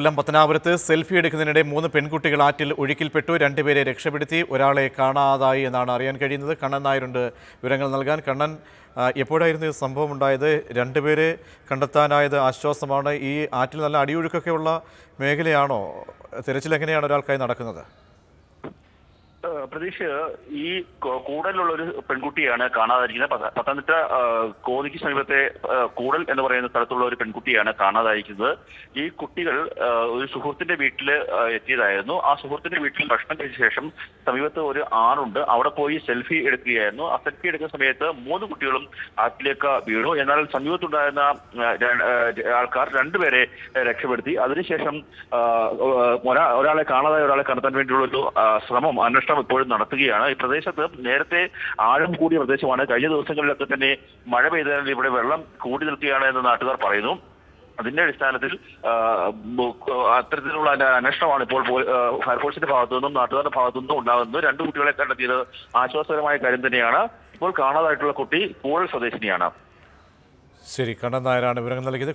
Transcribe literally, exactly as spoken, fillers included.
Kollam Pathanapuram selfie edukkunnade മൂന്ന് പെൺകുട്ടികൾ ആറ്റിൽ ഒഴുക്കിൽപ്പെട്ടു രണ്ടുപേരെ രക്ഷപ്പെടുത്തി ഒരാളെ കാണാതായി എന്നാണ് അറിയാൻ കഴിയുന്നത് കണ്ണൻ നായരുണ്ട് വിവരങ്ങൾ നൽകാൻ കണ്ണൻ എപ്പോഴായിരുന്നു ഈ സംഭവം ഉണ്ടായത് രണ്ടുപേരെ കണ്ടെത്താനായത് ആശ്വാസമാണ് ഈ ആറ്റിൽ നല്ല അടിയൊഴുക്കൊക്കെ ഉള്ള മേഖലയാണോ തിരച്ചിൽ എങ്ങനെയാണ് ഒരാൾക്കായി നടക്കുന്നത് Pradesh, this Kodal is a penguti and a Kana, Patanata Kodiki Kodal and the Saratola penguti and a Kana. This Kutil is supported a bit, no, are supported a bit in Russian session, Samivata Arund, Avapoi, Selfie, Edriano, affected Sameta, Monukuturum, Atleka, Bureau, General Samutana, Alcar, and the Rectivity, other session, Orala Kana, Orala Kanatan, Sramam, understand. Narthiana, Pradesh, Nerte, Adam Kudi of the Swana, Kaja, the Secretary, Madabe, the Liberal, Kudi, the Tiana, and the Natura Parino. The next time, the National One Force, the Pathun, Natura, the Pathun, and two Tulak and the Asho Ceremony, the Niana, Polkana, the Tulakoti, Poor Sodesniana. Siri Kanada, I ran a very